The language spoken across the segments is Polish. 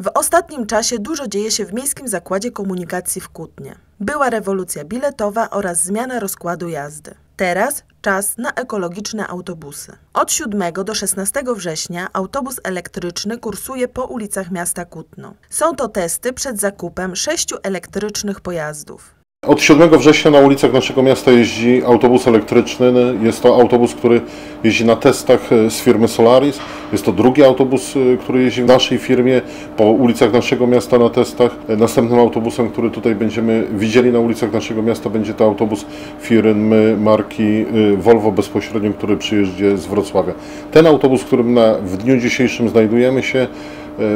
W ostatnim czasie dużo dzieje się w Miejskim Zakładzie Komunikacji w Kutnie. Była rewolucja biletowa oraz zmiana rozkładu jazdy. Teraz czas na ekologiczne autobusy. Od 7 do 16 września autobus elektryczny kursuje po ulicach miasta Kutno. Są to testy przed zakupem 6 elektrycznych pojazdów. Od 7 września na ulicach naszego miasta jeździ autobus elektryczny. Jest to autobus, który jeździ na testach z firmy Solaris. Jest to drugi autobus, który jeździ w naszej firmie po ulicach naszego miasta na testach. Następnym autobusem, który tutaj będziemy widzieli na ulicach naszego miasta, będzie to autobus firmy marki Volvo bezpośrednio, który przyjeżdża z Wrocławia. Ten autobus, którym w dniu dzisiejszym znajdujemy się,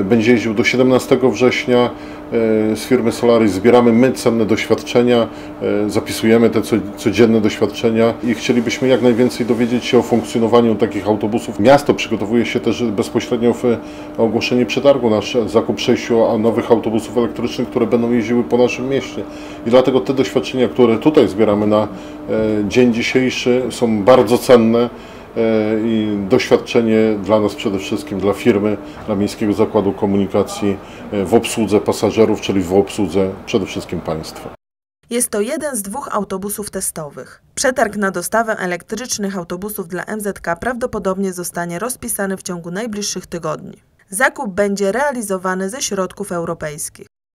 będzie jeździł do 17 września z firmy Solaris. Zbieramy my cenne doświadczenia, zapisujemy te codzienne doświadczenia i chcielibyśmy jak najwięcej dowiedzieć się o funkcjonowaniu takich autobusów. Miasto przygotowuje się też bezpośrednio w ogłoszeniu przetargu na zakup 6 nowych autobusów elektrycznych, które będą jeździły po naszym mieście. I dlatego te doświadczenia, które tutaj zbieramy na dzień dzisiejszy, są bardzo cenne. I doświadczenie dla nas przede wszystkim, dla firmy, dla Miejskiego Zakładu Komunikacji w obsłudze pasażerów, czyli w obsłudze przede wszystkim państwa. Jest to jeden z 2 autobusów testowych. Przetarg na dostawę elektrycznych autobusów dla MZK prawdopodobnie zostanie rozpisany w ciągu najbliższych tygodni. Zakup będzie realizowany ze środków europejskich.